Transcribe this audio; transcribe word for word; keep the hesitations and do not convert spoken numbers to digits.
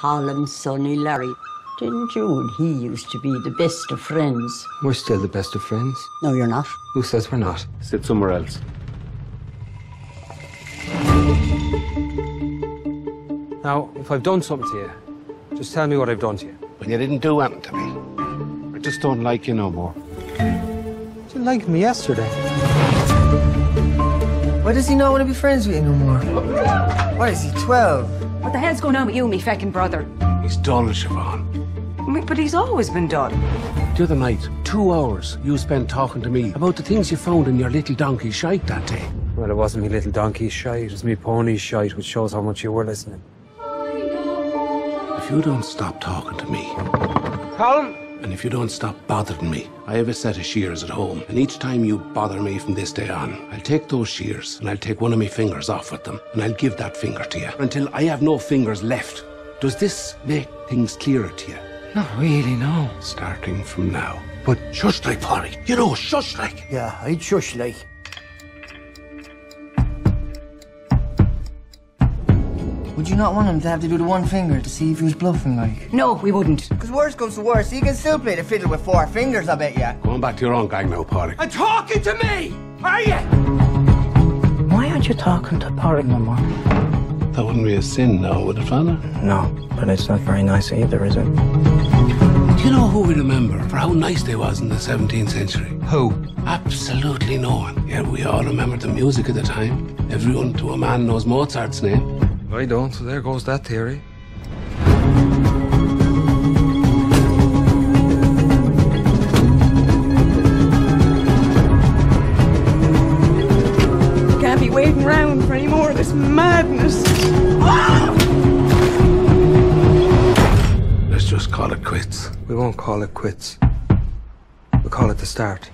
Colin's son Larry. Didn't you and he used to be the best of friends? We're still the best of friends. No, you're not. Who says we're not? Sit somewhere else. Now, if I've done something to you, just tell me what I've done to you. Well, you didn't do anything to me. I just don't like you no more. You didn't like me yesterday. Why does he not want to be friends with you no more? Why is he twelve? What the hell's going on with you and me feckin' brother? He's dull, Siobhan. But he's always been dull. The other night, two hours you spent talking to me about the things you found in your little donkey shite that day. Well, it wasn't me little donkey shite, it was me pony shite, which shows how much you were listening. If you don't stop talking to me... Colin! And if you don't stop bothering me, I have a set of shears at home, and each time you bother me from this day on, I'll take those shears and I'll take one of my fingers off with them, and I'll give that finger to you until I have no fingers left. Does this make things clearer to you? Not really, no. Starting from now. But shush like, Paddy. You know, shush like. Yeah, I'd shush like. Would you not want him to have to do the one finger to see if he was bluffing like? No, we wouldn't. Because worse comes to worse, he can still play the fiddle with four fingers, I bet ya. Going back to your own gang now, Paddy. And talking to me, are you? Why aren't you talking to Paddy no more? That wouldn't be a sin now, would it, Father? No, but it's not very nice either, is it? Do you know who we remember for how nice they was in the seventeenth century? Who? Absolutely no one. Yeah, we all remember the music at the time. Everyone to a man knows Mozart's name. I don't, so there goes that theory. Can't be waiting around for any more of this madness. Let's just call it quits. We won't call it quits. We'll call it the start.